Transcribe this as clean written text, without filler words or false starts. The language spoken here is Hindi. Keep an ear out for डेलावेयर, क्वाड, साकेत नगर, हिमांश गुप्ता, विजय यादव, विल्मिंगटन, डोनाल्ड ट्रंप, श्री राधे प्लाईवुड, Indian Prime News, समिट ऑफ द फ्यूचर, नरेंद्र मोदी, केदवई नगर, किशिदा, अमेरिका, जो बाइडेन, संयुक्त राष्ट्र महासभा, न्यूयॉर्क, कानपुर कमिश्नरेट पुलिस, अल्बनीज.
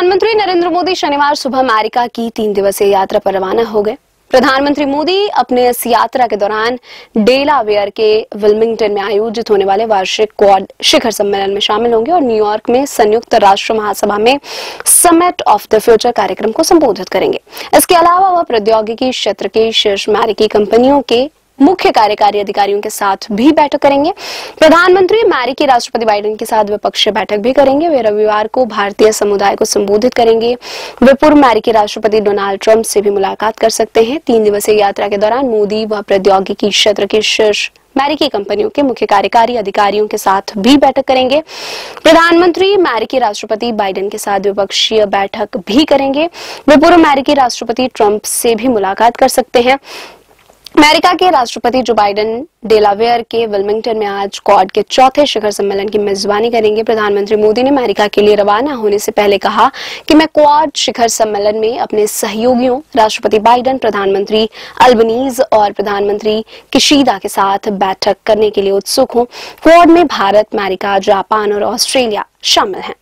प्रधानमंत्री नरेंद्र मोदी शनिवार सुबह अमेरिका की 3 दिवसीय यात्रा पर रवाना हो गए। प्रधानमंत्री मोदी अपने इस यात्रा के दौरान डेलावेयर के विल्मिंगटन में आयोजित होने वाले वार्षिक क्वाड शिखर सम्मेलन में शामिल होंगे और न्यूयॉर्क में संयुक्त राष्ट्र महासभा में समिट ऑफ द फ्यूचर कार्यक्रम को संबोधित करेंगे। इसके अलावा वह प्रौद्योगिकी क्षेत्र के शीर्ष अमेरिकी कंपनियों के मुख्य कार्यकारी अधिकारियों के साथ भी बैठक करेंगे। प्रधानमंत्री अमेरिकी राष्ट्रपति बाइडेन के साथ द्विपक्षीय बैठक भी करेंगे। वे रविवार को भारतीय समुदाय को संबोधित करेंगे। वे पूर्व अमेरिकी राष्ट्रपति डोनाल्ड ट्रंप से भी मुलाकात कर सकते हैं। 3 दिवसीय यात्रा के दौरान मोदी व प्रौद्योगिकी क्षेत्र के शीर्ष अमेरिकी कंपनियों के मुख्य कार्यकारी अधिकारियों के साथ भी बैठक करेंगे। प्रधानमंत्री अमेरिकी राष्ट्रपति बाइडेन के साथ द्विपक्षीय बैठक भी करेंगे। वे पूर्व अमेरिकी राष्ट्रपति ट्रंप से भी मुलाकात कर सकते हैं। अमेरिका के राष्ट्रपति जो बाइडेन डेलावेयर के विल्मिंगटन में आज क्वाड के चौथे शिखर सम्मेलन की मेजबानी करेंगे। प्रधानमंत्री मोदी ने अमेरिका के लिए रवाना होने से पहले कहा कि मैं क्वाड शिखर सम्मेलन में अपने सहयोगियों राष्ट्रपति बाइडेन, प्रधानमंत्री अल्बनीज और प्रधानमंत्री किशिदा के साथ बैठक करने के लिए उत्सुक हूं। क्वाड में भारत, अमेरिका, जापान और ऑस्ट्रेलिया शामिल हैं।